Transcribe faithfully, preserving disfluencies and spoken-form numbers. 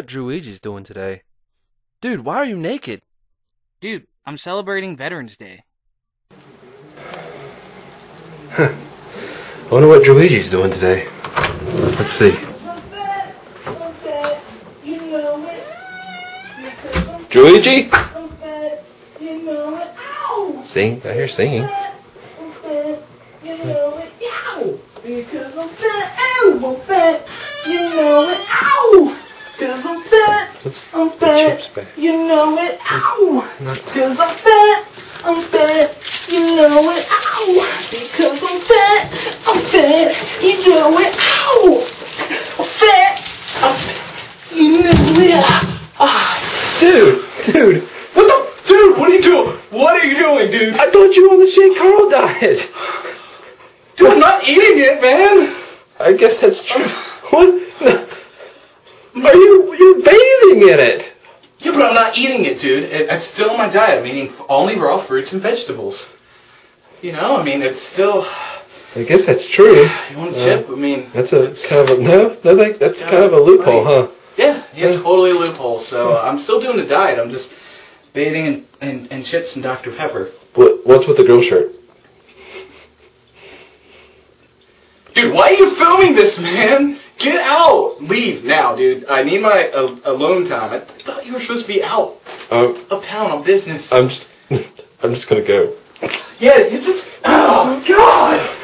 what Druigi's doing today. Dude, why are you naked? Dude, I'm celebrating Veterans Day. Huh. I wonder what Druigi's doing today. Let's see. Druigi? Sing. I hear singing. Because I'm fat, ow, I'm fat, you know it, ow. Because I'm fat, I'm fat, you know it, ow. Because I'm fat, I'm fat, you know it, ow. Because I'm fat, I'm fat, you know it, ow. I'm fat, I'm fat, you know it, ow. Dude, dude, what the, dude, what are you doing? What are you doing, dude? I thought you were on the Shay Carl diet. Dude, I'm not eating it, man! I guess that's true. What? Are you... You're bathing in it! Yeah, but I'm not eating it, dude. It, it's still on my diet. I'm eating only raw fruits and vegetables. You know, I mean, it's still... I guess that's true. You want a chip? Uh, I mean... That's a kind of a... No, no like, that's kind of a loophole, right. huh? Yeah, yeah, it's totally a loophole. So, yeah. I'm still doing the diet. I'm just bathing in, in, in chips and Doctor Pepper. What, what's with the girl shirt? Dude, why are you filming this, man? Get out! Leave now, dude. I need my uh, alone time. I th thought you were supposed to be out um, uptown on business. I'm just, I'm just gonna go. Yeah, it's a. Oh my God!